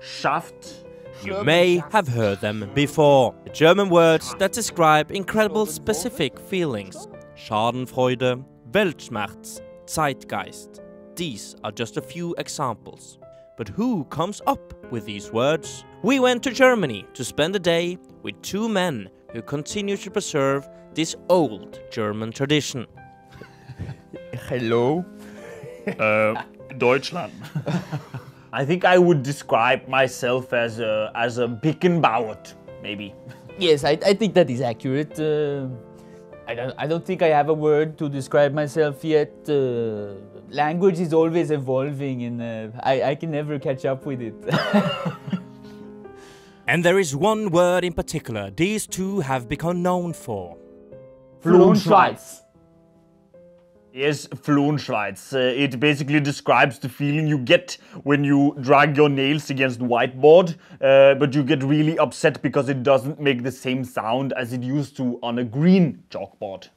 schafft. You may have heard them before. The German words that describe incredible specific feelings. Schadenfreude, Weltschmerz, Zeitgeist. These are just a few examples. But who comes up with these words? We went to Germany to spend a day with two men who continue to preserve this old German tradition. Hello. Deutschland. I think I would describe myself as a Bickenbauer, maybe. Yes, I think that is accurate. I don't think I have a word to describe myself yet. Language is always evolving, and I can never catch up with it. And there is one word in particular these two have become known for. Flohnschweiz. Yes, Flohnschweiz. It basically describes the feeling you get when you drag your nails against the whiteboard, but you get really upset because it doesn't make the same sound as it used to on a green chalkboard.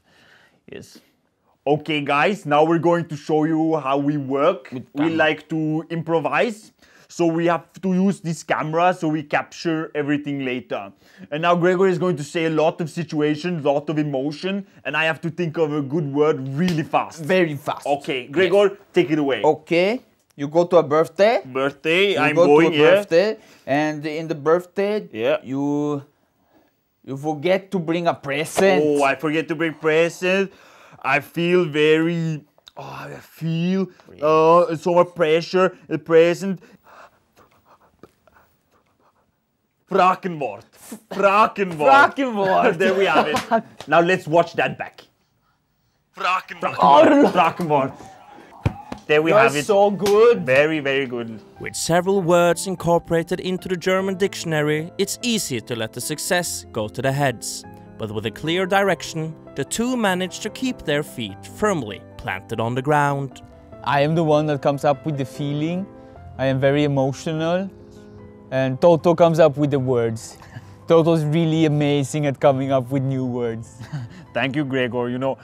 Yes. Okay, guys, now we're going to show you how we work. We like to improvise, so we have to use this camera so we capture everything later. And now Gregor is going to say a lot of situations, a lot of emotion, and I have to think of a good word really fast. Very fast. Okay, Gregor, yes. Take it away. Okay, you go to a birthday. Birthday, I'm going, yeah. You go to a birthday, and in the birthday, yeah. You forget to bring a present. Oh, I forget to bring present. I feel very, I feel so much pressure, the present. Frankenwort. Frankenwort. Frankenwort. There we have it. Now let's watch that back. Frankenwort. Frankenwort. There we have it. That's so good. Very, very good. With several words incorporated into the German dictionary, it's easy to let the success go to the heads. But with a clear direction, the two manage to keep their feet firmly planted on the ground. I am the one that comes up with the feeling. I am very emotional. And Toto comes up with the words. Toto's really amazing at coming up with new words. Thank you, Gregor. You know,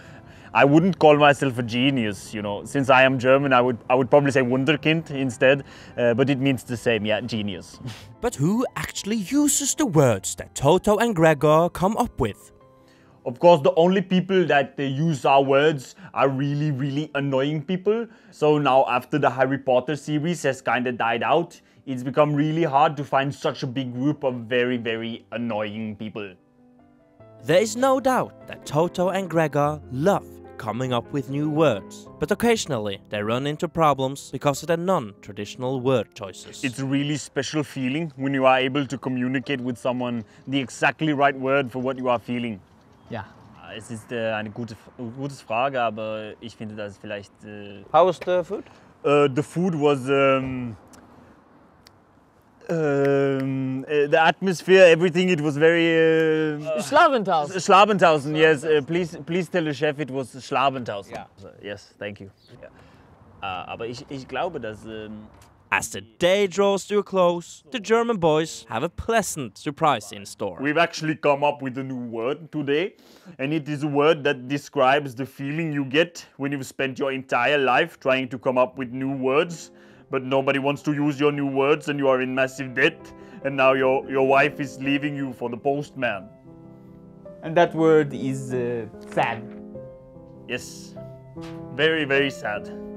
I wouldn't call myself a genius, you know. Since I am German, I would probably say wunderkind instead, but it means the same, yeah, genius. But who actually uses the words that Toto and Gregor come up with? Of course, the only people that they use our words are really, really annoying people. So now after the Harry Potter series has kind of died out, it's become really hard to find such a big group of very, very annoying people. There is no doubt that Toto and Gregor love coming up with new words, but occasionally they run into problems because of their non-traditional word choices. It's a really special feeling when you are able to communicate with someone the exactly right word for what you are feeling. Yeah. Es ist eine gute Frage, aber ich finde das vielleicht... How was the food? The food was... the atmosphere, everything, it was very... Schlaventhausen. Schlaventhausen, yes. Please tell the chef it was Schlaventhausen. Yeah. Yes, thank you. Yeah. Aber ich glaube, dass... As the day draws to a close, the German boys have a pleasant surprise in store. We've actually come up with a new word today, and it is a word that describes the feeling you get when you've spent your entire life trying to come up with new words. But nobody wants to use your new words and you are in massive debt. And now your wife is leaving you for the postman. And that word is sad. Yes, very, very sad.